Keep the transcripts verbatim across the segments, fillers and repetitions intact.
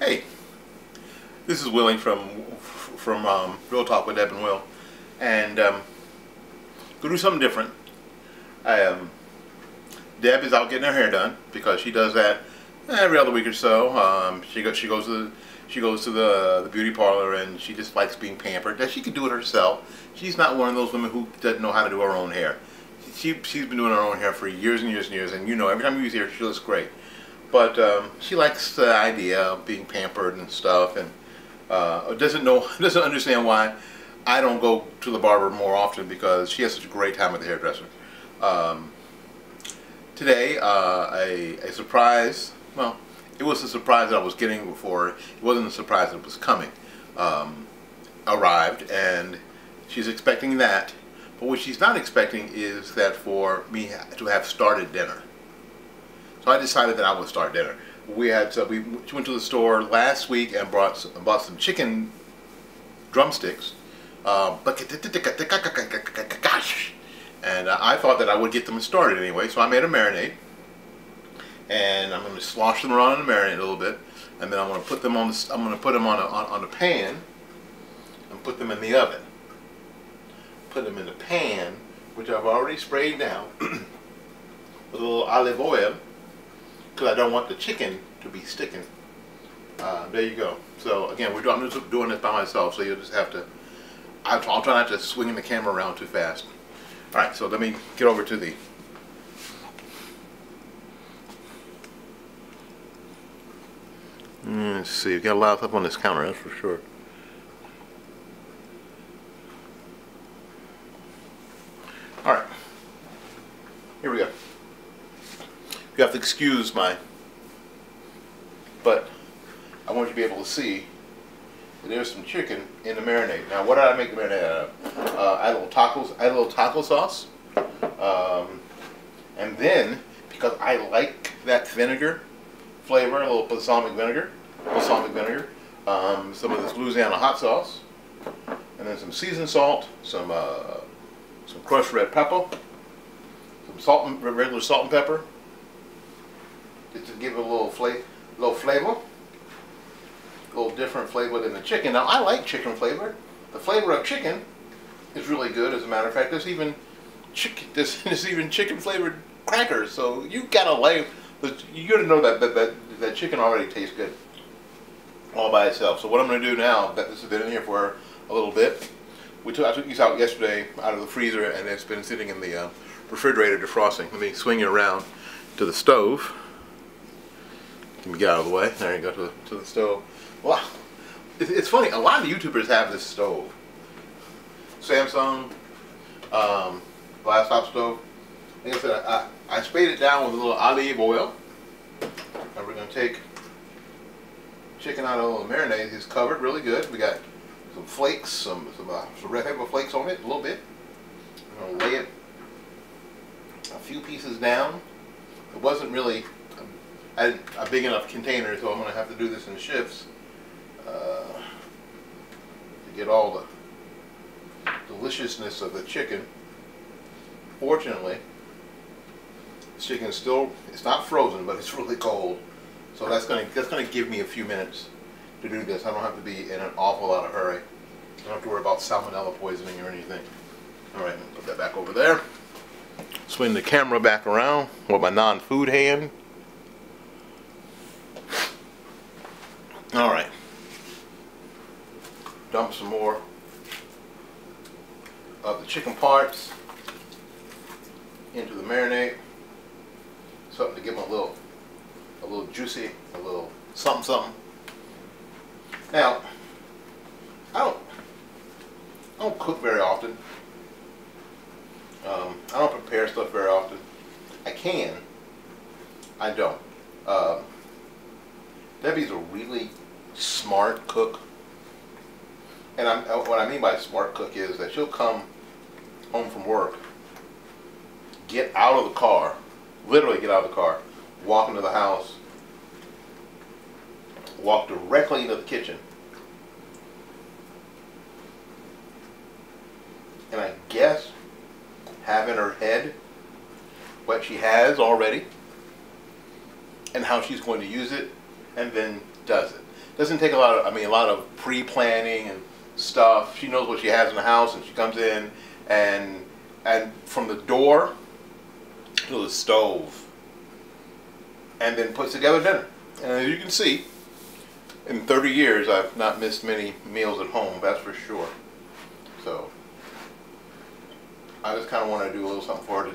Hey, this is Willie from from um, Real Talk with Deb and Will, and um, go do something different. I, um, Deb is out getting her hair done because she does that every other week or so. Um, she goes she goes to the, she goes to the the beauty parlor, and she just likes being pampered. That she can do it herself. She's not one of those women who doesn't know how to do her own hair. She she's been doing her own hair for years and years and years, and you know every time you see her, she looks great. But um, she likes the idea of being pampered and stuff, and uh, doesn't know, doesn't understand why I don't go to the barber more often because she has such a great time with the hairdresser. Um, today, uh, a, a surprise. Well, it was a surprise that I was getting before. It wasn't a surprise that was coming. Um, arrived, and she's expecting that. But what she's not expecting is that for me to have started dinner. So I decided that I would start dinner. We had so we went to the store last week and brought some, bought some chicken drumsticks. Um, and I thought that I would get them started anyway, so I made a marinade. And I'm going to slosh them around in the marinade a little bit, and then I'm going to put them on. The, I'm going to put them on a on, on a pan and put them in the oven. Put them in the pan, which I've already sprayed now with a little olive oil, because I don't want the chicken to be sticking. Uh, there you go. So again, we're doing, I'm just doing this by myself, so you'll just have to. I'll, I'll try not to swing the camera around too fast. All right, so let me get over to the. Let's see. We've got a lot of stuff on this counter, that's for sure. All right, here we go. You have to excuse my, but I want you to be able to see that there's some chicken in the marinade. Now, what did I make the marinade out of? Uh, I had a little tacos, I had a little taco sauce, um, and then because I like that vinegar flavor, a little balsamic vinegar, balsamic vinegar, um, some of this Louisiana hot sauce, and then some seasoned salt, some uh, some crushed red pepper, some salt and regular salt and pepper. Just to give it a little flavor, little flavor, a little different flavor than the chicken. Now I like chicken flavor. The flavor of chicken is really good. As a matter of fact, there's even chicken, there's, there's even chicken flavored crackers. So you gotta like, you gotta know that that that that chicken already tastes good all by itself. So what I'm gonna do now that this has been in here for a little bit, we took I took these out yesterday out of the freezer, and it's been sitting in the uh, refrigerator defrosting. Let me swing it around to the stove. Let me get out of the way. There you go, to the, to the stove. Well, it's, it's funny, a lot of YouTubers have this stove. Samsung, um, glass top stove. Like I said, I, I sprayed it down with a little olive oil. And we're going to take chicken out of a little marinade. It's covered really good. We got some flakes, some, some, uh, some red pepper flakes on it, a little bit. I'm going to lay it a few pieces down. It wasn't really I didn't, a big enough container, so I'm going to have to do this in shifts uh, to get all the deliciousness of the chicken. Fortunately, the chicken is still, it's not frozen, but it's really cold, so that's going to that's going to give me a few minutes to do this. I don't have to be in an awful lot of hurry. I don't have to worry about salmonella poisoning or anything. All right, I'm going to put that back over there. Swing the camera back around with my non-food hand. Alright, dump some more of the chicken parts into the marinade, something to give them a little, a little juicy, a little something something. Now, I don't, I don't cook very often, um, I don't prepare stuff very often, I can, I don't. Um, Debbie's a really smart cook, and I'm, what I mean by smart cook is that she'll come home from work, get out of the car, literally get out of the car, walk into the house, walk directly into the kitchen, and I guess have in her head what she has already and how she's going to use it. and then does it. Doesn't take a lot of, I mean, a lot of pre-planning and stuff. She knows what she has in the house, and she comes in, and and from the door to the stove, and then puts together dinner. And as you can see, in thirty years, I've not missed many meals at home, that's for sure. So I just kind of want to do a little something for her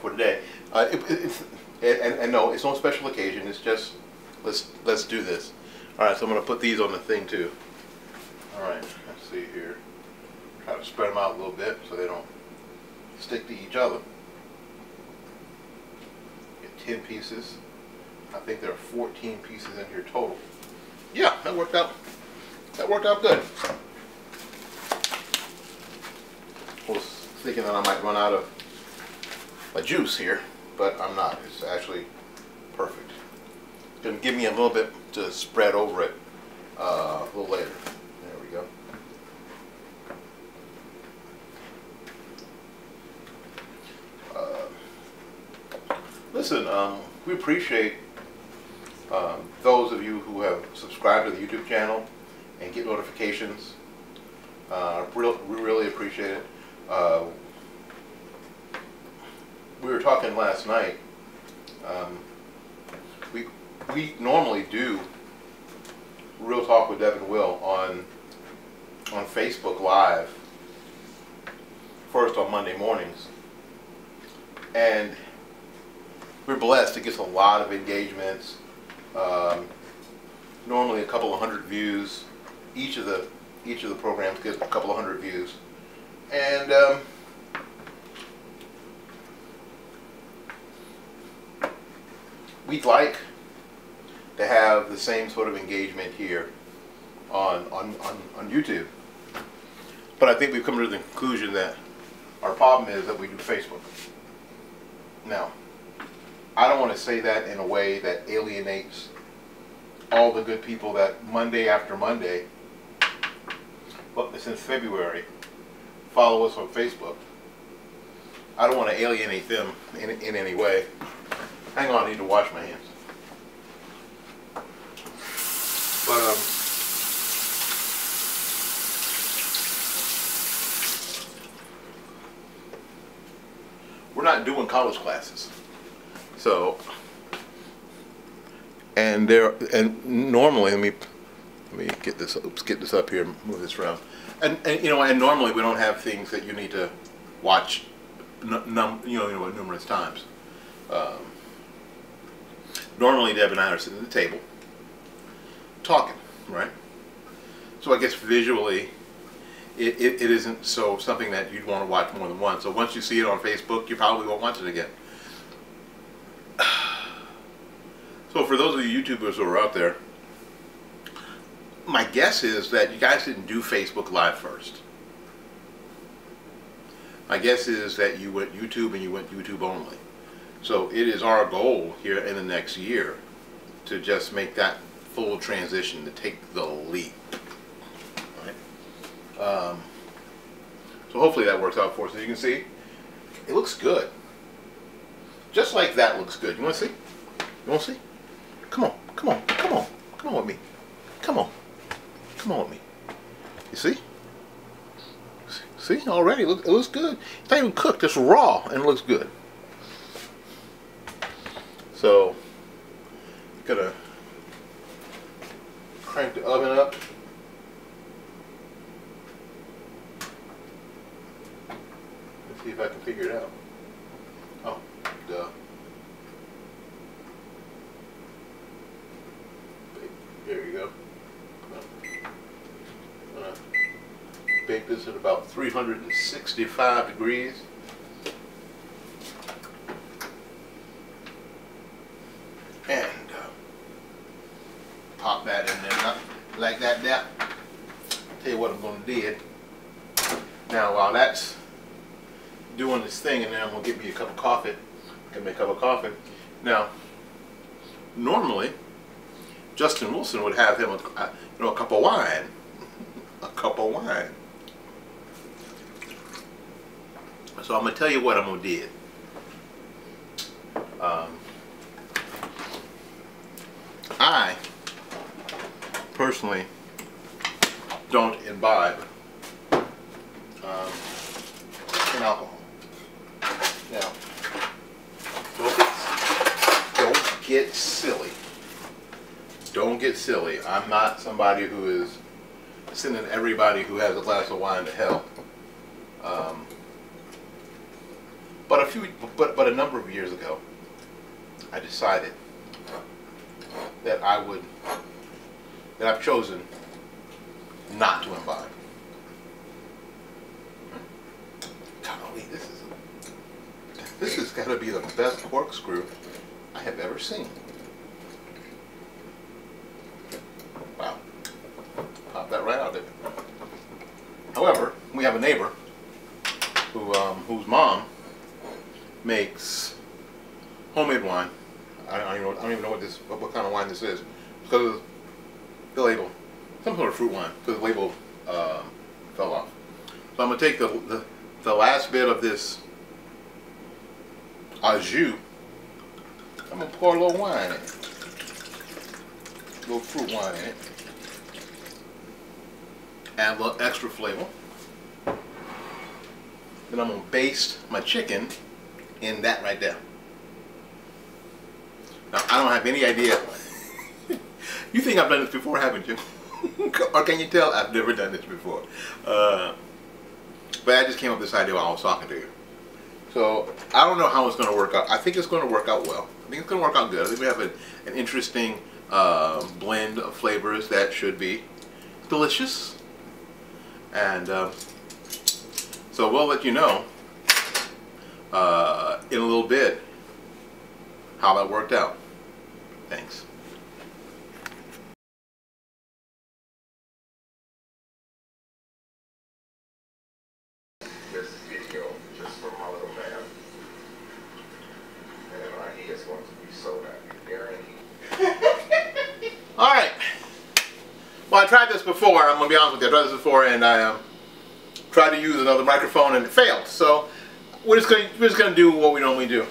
for today. Uh, it, it's, it, and, and no, it's no special occasion. It's just let's let's do this. All right, so I'm going to put these on the thing too. All right, let's see here. Try to spread them out a little bit so they don't stick to each other. Get ten pieces. I think there are fourteen pieces in here total. Yeah, that worked out. That worked out good. I was thinking that I might run out of my juice here, but I'm not. It's actually perfect. It's gonna give me a little bit to spread over it uh, a little later. There we go. Uh, listen, um, we appreciate um, those of you who have subscribed to the YouTube channel and get notifications. Uh, real, we really appreciate it. Uh, we were talking last night. Um, we we normally do Real Talk with Deb and Will on on Facebook Live first on Monday mornings, and we're blessed. It gets a lot of engagements. Um, normally, a couple of hundred views each of the each of the programs gets a couple of hundred views. And um, we'd like to have the same sort of engagement here on, on, on, on YouTube. But I think we've come to the conclusion that our problem is that we do Facebook. Now, I don't want to say that in a way that alienates all the good people that Monday after Monday, but since February, follow us on Facebook. I don't want to alienate them in, in any way. Hang on, I need to wash my hands. But um, we're not doing college classes, so and there and normally let me let me get this. Oops, get this up here. Move this around. And, and you know, and normally we don't have things that you need to watch, num you know, you know, numerous times. Um, normally, Deb and I are sitting at the table talking, right? So I guess visually, it, it, it isn't so something that you'd want to watch more than once. So once you see it on Facebook, you probably won't watch it again. So for those of you YouTubers who are out there, my guess is that you guys didn't do Facebook Live first. My guess is that you went YouTube and you went YouTube only. So it is our goal here in the next year to just make that full transition, to take the leap. Right? Um, so hopefully that works out for us. As you can see, it looks good. Just like that looks good. You want to see? You want to see? Come on, come on, come on, come on with me. Come on. Come on with me. You see? See? Already it looks, it looks good. It's not even cooked. It's raw and it looks good. So, gonna crank the oven up. Let's see if I can figure it out. Oh, duh. There you go. I'm gonna bake this at about three hundred sixty-five degrees. And uh, pop that in there, not like that there. Tell you what I'm gonna do. Now while that's doing this thing in there, I'm gonna get me a cup of coffee. Get me a cup of coffee. Now, normally Justin Wilson would have him a, you know, a cup of wine. A cup of wine. So I'm going to tell you what I'm going to do. Um, I personally don't imbibe um, in alcohol. Now, don't get, don't get silly. Don't get silly. I'm not somebody who is sending everybody who has a glass of wine to hell. Um, but a few, but but a number of years ago, I decided that I would, that I've chosen not to imbibe. Golly, this is a, this has got to be the best corkscrew I have ever seen. Wow, pop that right out of it. However, we have a neighbor who um, whose mom makes homemade wine. I don't even know, I don't even know what this, what kind of wine this is, because of the label, some sort of fruit wine, because the label uh, fell off. So I'm gonna take the, the the last bit of this au jus. I'm gonna pour a little wine in it, a little fruit wine in it, add a little extra flavor. Then I'm gonna baste my chicken in that right there. Now, I don't have any idea. You think I've done this before, haven't you? Or can you tell I've never done this before? Uh, but I just came up with this idea while I was talking to you. So I don't know how it's going to work out. I think it's going to work out well. I think it's going to work out good. I think we have a, an interesting uh, blend of flavors that should be delicious. And uh, so we'll let you know uh, in a little bit how that worked out. Thanks. This video just from my little man, and uh, he is going to be so happy, guaranteed. All right. Well, I tried this before. I'm gonna be honest with you. I tried this before, and I um, tried to use another microphone, and it failed. So we're just gonna we're just gonna do what we normally do.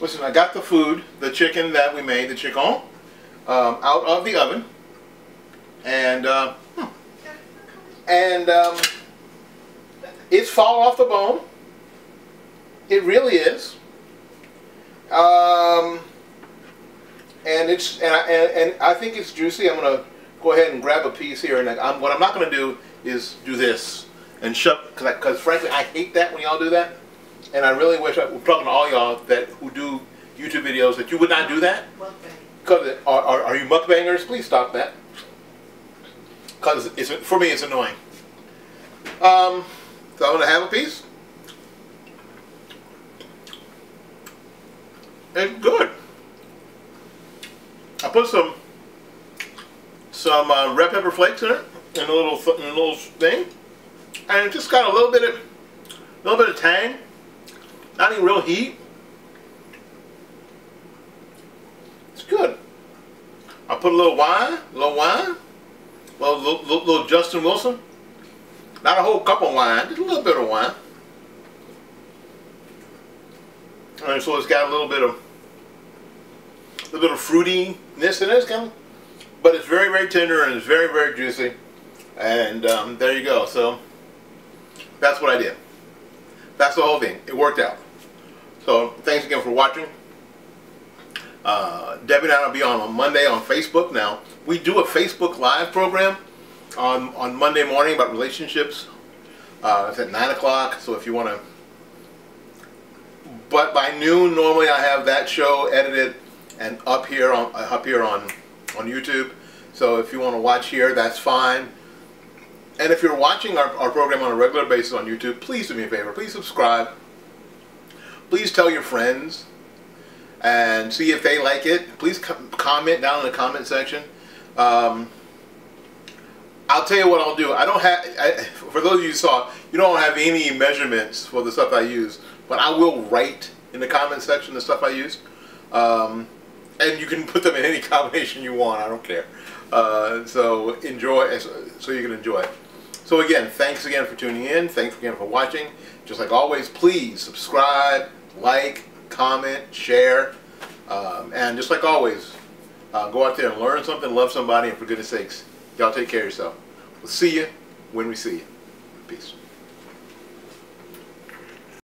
Listen, I got the food, the chicken that we made, the chicken, um, out of the oven, and uh, hmm. and um, it's fallen off the bone. It really is, um, and it's and I, and, and I think it's juicy. I'm gonna go ahead and grab a piece here, and I'm, what I'm not gonna do is do this and shove, because frankly I hate that when y'all do that. And I really wish I, we're talking to all y'all that who do YouTube videos that you would not do that. Because are, are, are you mukbangers? Please stop that. Because it's, for me, it's annoying. Um, so I'm gonna have a piece. It's good. I put some some uh, red pepper flakes in it, in a little in a little thing, and it just got a little bit of a little bit of tang. Not any real heat. It's good. I put a little wine, a little wine, a little, little, little Justin Wilson. Not a whole cup of wine, just a little bit of wine. And so it's got a little bit of, a little bit of fruitiness in it, kind of, but it's very, very tender and it's very, very juicy. And um, there you go. So that's what I did. That's the whole thing. It worked out. So thanks again for watching. Uh, Debbie and I will be on on Monday on Facebook now. We do a Facebook Live program on, on Monday morning about relationships. Uh, it's at nine o'clock, so if you want to... But by noon, normally I have that show edited and up here on, uh, up here on, on YouTube. So if you want to watch here, that's fine. And if you're watching our, our program on a regular basis on YouTube, please do me a favor. Please subscribe. Please tell your friends and see if they like it. Please com comment down in the comment section. Um, I'll tell you what I'll do. I don't have, I, for those of you who saw, you don't have any measurements for the stuff I use, but I will write in the comment section the stuff I use. Um, and you can put them in any combination you want. I don't care. Uh, so enjoy, so you can enjoy it. So again, thanks again for tuning in. Thanks again for watching. Just like always, please subscribe, like, comment, share. Um, and just like always, uh, go out there and learn something, love somebody, and for goodness sakes, Y'all take care of yourself. We'll see you when we see you. Peace.